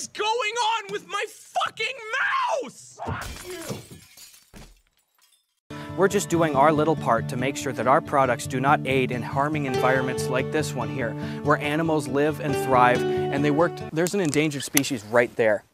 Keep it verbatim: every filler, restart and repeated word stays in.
is going on with my fucking mouse? Fuck you! We're just doing our little part to make sure that our products do not aid in harming environments like this one here, where animals live and thrive, and they work. There's an endangered species right there.